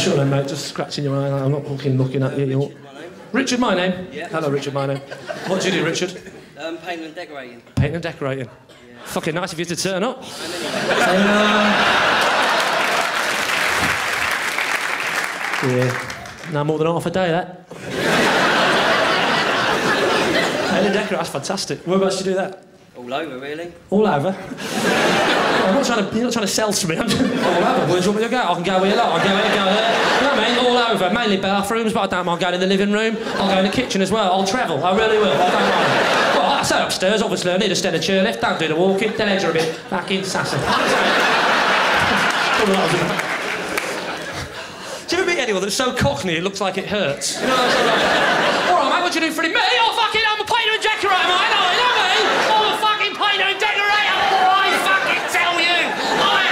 What's your name, mate? Just scratching your eye. I'm not fucking looking at you. Richard, my name? Yeah. Hello, Richard, my name. What do you do, Richard? Painting and decorating. Painting and decorating. Yeah. Fucking nice of you to turn up. Yeah. Now more than half a day, that. Painting and decorating, that's fantastic. Whereabouts do you do that? All over, really. All over? You're not trying to sell to me. I'm just, all over. Where's you want me to go? I can go here, look. I can go here, go there. You know what I mean? All over. Mainly bathrooms, but I don't mind going in the living room. I'll go in the kitchen as well. I'll travel. I really will. I don't mind. Well, I say upstairs, obviously. I need a steady chairlift. Don't do the walking. The legs are a bit back in sassy. Do you ever meet anyone that's so cockney it looks like it hurts? You know what I'm saying? All right, mate, what do you do for him? Me? Oh, fucking, I'm a painter and decorator, mate. No, you know me? I'm a fucking painter and decorator. I fucking tell you. I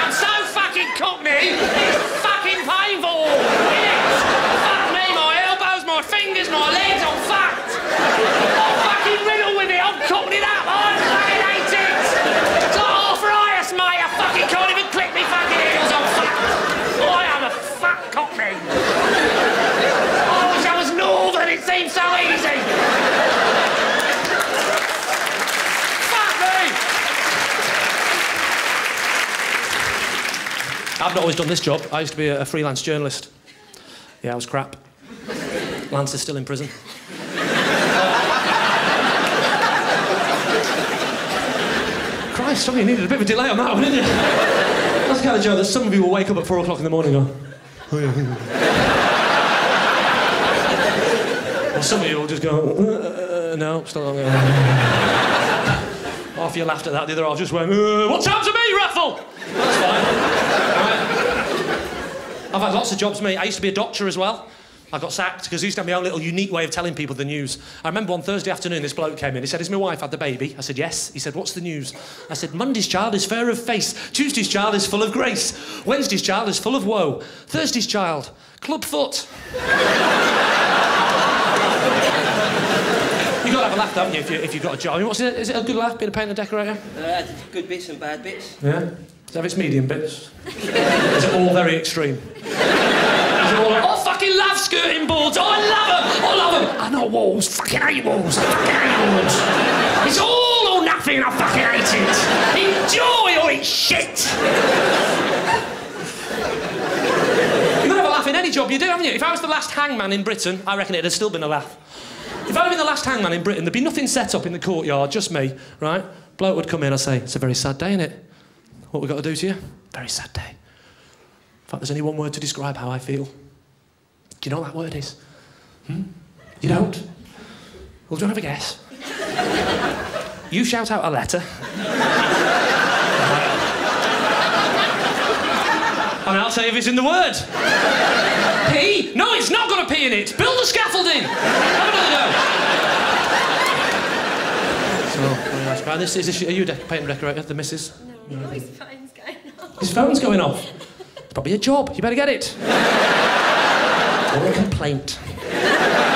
am so fucking cockney. It's fucking painful. It is. Fuck me, my elbows, my fingers, my legs, I'm fucked. I'm fucking riddled with it. I'm cockneyed up. I fucking hate it. It's like arthritis, mate. I fucking can't even click me fucking heels. I'm fucked. I am a fuck cockney. I wish I was northern. It seems so easy. I've not always done this job. I used to be a freelance journalist. Yeah, I was crap. Lance is still in prison. Christ, somebody needed a bit of a delay on that one, didn't you? That's the kind of job that some of you will wake up at 4 o'clock in the morning and go, oh yeah. Or some of you will just go, no, still not going to happen. Half you laughed at that, the other half just went, what's happened to me, Raffle? That's fine. I've had lots of jobs, mate. I used to be a doctor as well. I got sacked because I used to have my own little unique way of telling people the news. I remember one Thursday afternoon, this bloke came in. He said, has my wife had the baby? I said, yes. He said, what's the news? I said, Monday's child is fair of face. Tuesday's child is full of grace. Wednesday's child is full of woe. Thursday's child, club foot. You've got to have a laugh, haven't you, if you've got a job. I mean, is it a good laugh being a painter and decorator? Good bits and bad bits. Yeah? Does it have its medium bits? Is it all very extreme? Is it all like, I fucking love skirting boards! Oh, I love them! I love them! I know walls. Fucking hate walls. I fucking hate walls. It's all or nothing. I fucking hate it. Enjoy or it's shit. You've got to have a laugh in any job you do, haven't you? If I was the last hangman in Britain, I reckon it'd have still been a laugh. If I'd been the last hangman in Britain, there'd be nothing set up in the courtyard, just me, right? Bloke would come in, I'd say, it's a very sad day, isn't it? What we got to do to you? Very sad day. In fact, there's only one word to describe how I feel. Do you know what that word is? Hmm? You don't? Well, do you want to have a guess? You shout out a letter. And I'll tell you if it's in the word. P? No, it's not got a P in it. Build the scaffolding. Have another go. So, nice. Right, are you a painter decorator, the missus? No, his phone's going off. His phone's going off? It's probably a job. You better get it. Or a complaint.